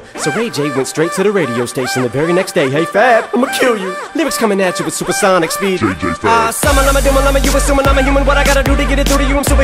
channel. So Ray J went straight to the radio station the very next day. Hey Fab, I'ma kill you. Lyrics coming at you with supersonic speed. Summon, I'ma do my llama, you assuming I'm a human. What I gotta do to get it through to you, I'm super.